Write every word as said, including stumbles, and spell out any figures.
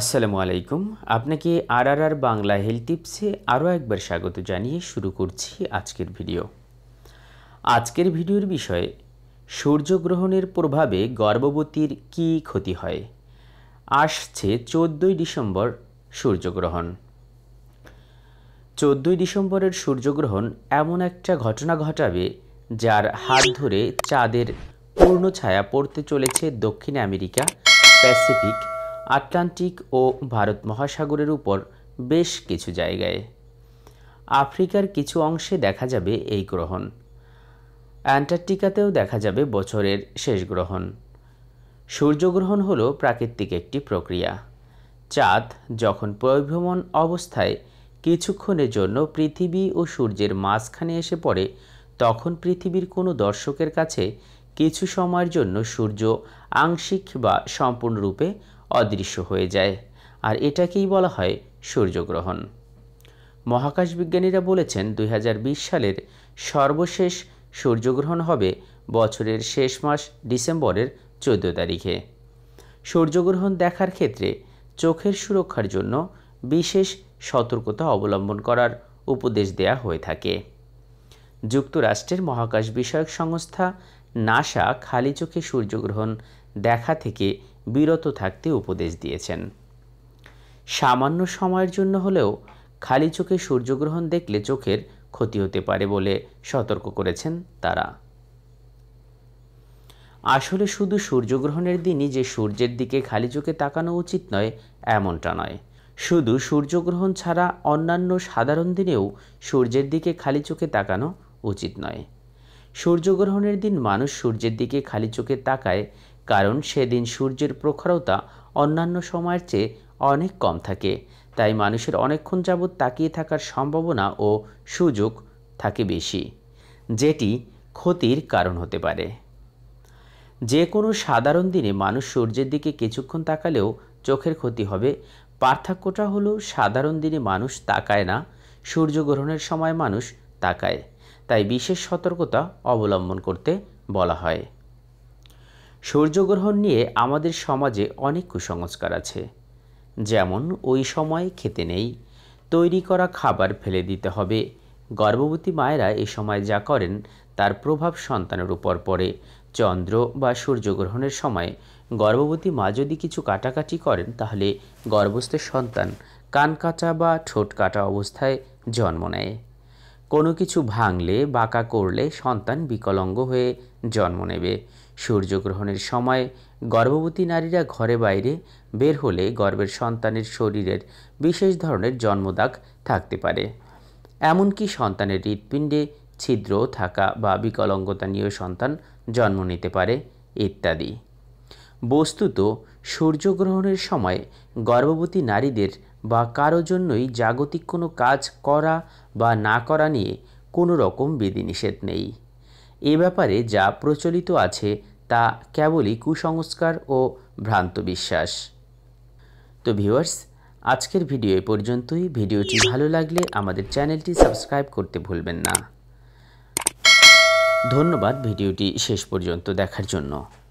আসসালামু আলাইকুম। আপনাকে আরআরআর বাংলা হেলথ টিপসে আরও একবার স্বাগত জানিয়ে শুরু করছি আজকের ভিডিও। আজকের ভিডিওর বিষয় সূর্যগ্রহণের প্রভাবে গর্ভবতীর কি ক্ষতি হয়। আসছে চোদ্দোই ডিসেম্বর সূর্যগ্রহণ। চোদ্দোই ডিসেম্বরের সূর্যগ্রহণ এমন একটা ঘটনা ঘটাবে যার হাত ধরে চাঁদের পূর্ণ ছায়া পড়তে চলেছে দক্ষিণ আমেরিকা, প্যাসিফিক, আটলান্টিক ও ভারত মহাসাগরের উপর বেশ কিছু জায়গায়। আফ্রিকার কিছু অংশে দেখা যাবে এই গ্রহণ। অ্যান্টার্কটিকাতেও দেখা যাবে বছরের শেষ গ্রহণ। সূর্যগ্রহণ হলো প্রাকৃতিক একটি প্রক্রিয়া। চাঁদ যখন পরিভ্রমণ অবস্থায় কিছুক্ষণের জন্য পৃথিবী ও সূর্যের মাঝখানে এসে পড়ে, তখন পৃথিবীর কোনো দর্শকের কাছে কিছু সময়ের জন্য সূর্য আংশিক বা সম্পূর্ণরূপে অদৃশ্য হয়ে যায়, আর এটাকেই বলা হয় সূর্যগ্রহণ। মহাকাশ বিজ্ঞানীরা বলেছেন দুই হাজার বিশ সালের সর্বশেষ সূর্যগ্রহণ হবে বছরের শেষ মাস ডিসেম্বরের চোদ্দো তারিখে। সূর্যগ্রহণ দেখার ক্ষেত্রে চোখের সুরক্ষার জন্য বিশেষ সতর্কতা অবলম্বন করার উপদেশ দেয়া হয়ে থাকে। যুক্তরাষ্ট্রের মহাকাশ বিষয়ক সংস্থা নাসা খালি চোখে সূর্যগ্রহণ দেখা থেকে বিরত থাকতে উপদেশ দিয়েছেন। সামান্য সময়ের জন্য হলেও খালি চোখে সূর্যগ্রহণ দেখলে চোখের ক্ষতি হতে পারে বলে সতর্ক করেছেন তারা। আসলে শুধু সূর্যগ্রহণের দিনই যে সূর্যের দিকে খালি চোখে তাকানো উচিত নয় এমনটা নয়। শুধু সূর্যগ্রহণ ছাড়া অন্যান্য সাধারণ দিনেও সূর্যের দিকে খালি চোখে তাকানো উচিত নয়। সূর্যগ্রহণের দিন মানুষ সূর্যের দিকে খালি চোখে তাকায় কারণ সেদিন সূর্যের প্রখরতা অন্যান্য সময়ের চেয়ে অনেক কম থাকে, তাই মানুষের অনেকক্ষণ যাবৎ তাকিয়ে থাকার সম্ভাবনা ও সুযোগ থাকে বেশি, যেটি ক্ষতির কারণ হতে পারে। যে কোনো সাধারণ দিনে মানুষ সূর্যের দিকে কিছুক্ষণ তাকালেও চোখের ক্ষতি হবে। পার্থক্যটা হলো সাধারণ দিনে মানুষ তাকায় না, সূর্যগ্রহণের সময় মানুষ তাকায়, তাই বিশেষ সতর্কতা অবলম্বন করতে বলা হয়। সূর্যগ্রহণ নিয়ে আমাদের সমাজে অনেক কুসংস্কার আছে, যেমন ওই সময় খেতে নেই, তৈরি করা খাবার ফেলে দিতে হবে। গর্ভবতী মায়েরা এ সময় যা করেন তার প্রভাব সন্তানের উপর পড়ে। চন্দ্র বা সূর্যগ্রহণের সময় গর্ভবতী মা যদি কিছু কাটাকাটি করেন তাহলে গর্ভস্থ সন্তান কান কাটা বা ঠোঁট কাটা অবস্থায় জন্ম নেয়। কোনো কিছু ভাঙলে, বাঁকা করলে সন্তান বিকলাঙ্গ হয়ে জন্ম নেবে। সূর্যগ্রহণের সময় গর্ভবতী নারীরা ঘরে বাইরে বের হলে গর্ভের সন্তানের শরীরের বিশেষ ধরনের জন্মদাগ থাকতে পারে। এমনকি সন্তানের হৃৎপিণ্ডে ছিদ্র থাকা বা বিকলাঙ্গতা নিয়ে সন্তান জন্ম নিতে পারে ইত্যাদি। বস্তুত সূর্যগ্রহণের সময় গর্ভবতী নারীদের বা কারো জন্যই জাগতিক কোনো কাজ করা বা না করা নিয়ে কোনো রকম বিধিনিষেধ নেই। এ ব্যাপারে যা প্রচলিত আছে তা কেবলই কুসংস্কার ও ভ্রান্ত বিশ্বাস। তো ভিউয়ার্স, আজকের ভিডিও এ পর্যন্তই। ভিডিওটি ভালো লাগলে আমাদের চ্যানেলটি সাবস্ক্রাইব করতে ভুলবেন না। ধন্যবাদ ভিডিওটি শেষ পর্যন্ত দেখার জন্য।